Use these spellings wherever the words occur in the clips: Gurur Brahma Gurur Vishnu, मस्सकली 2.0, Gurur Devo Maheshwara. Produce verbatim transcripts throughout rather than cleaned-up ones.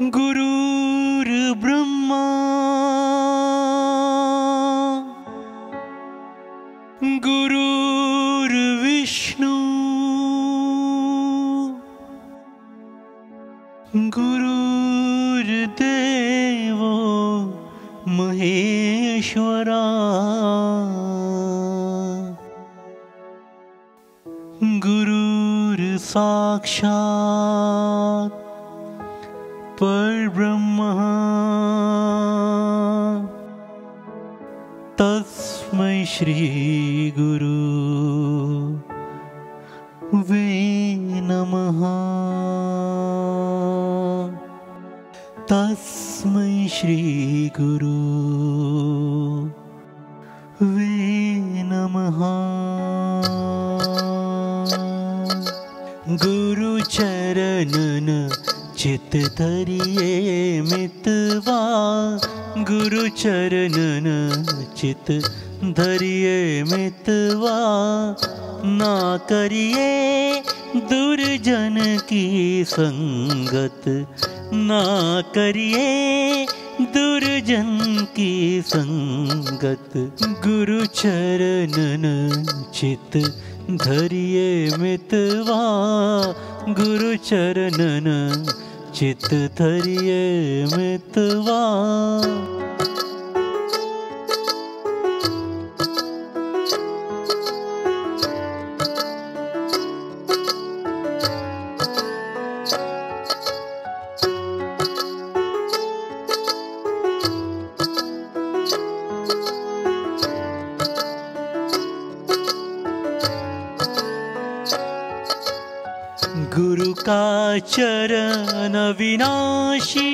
गुरुर ब्रह्मा गुरुर विष्णु गुरुर देवो महेश्वरा गुरुर साक्षात् पर ब्रह्म तस्मै श्री गुरु वे नमः तस्मै श्री गुरु वे नमः गुरु चरणन चित धरिए मितवा गुरु चरणन चित धरिए मितवा ना करिए दुर्जन की संगत ना करिए दुर्जन की संगत गुरु चरणन चित धरिए मितवा गुरु चरणन चित धरिए मितवा गुरु का चरण अविनाशी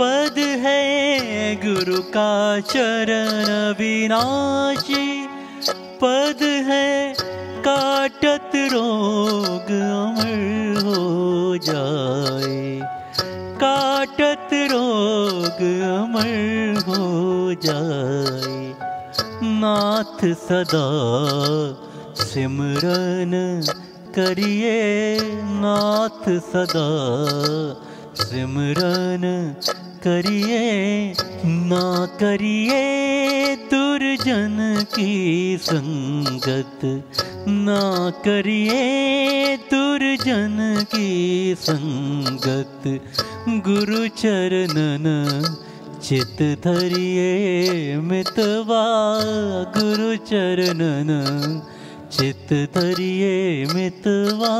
पद है गुरु का चरण अविनाशी पद है काटत रोग अमर हो जाए काटत रोग अमर हो जाए नाथ सदा सिमरन करिए नाथ सदा सिमरन करिए ना करिए दुर्जन की संगत ना करिए दुर्जन की संगत गुरु चरणन चित धरिए मितवा गुरु चरणन चित धरिए मितवा।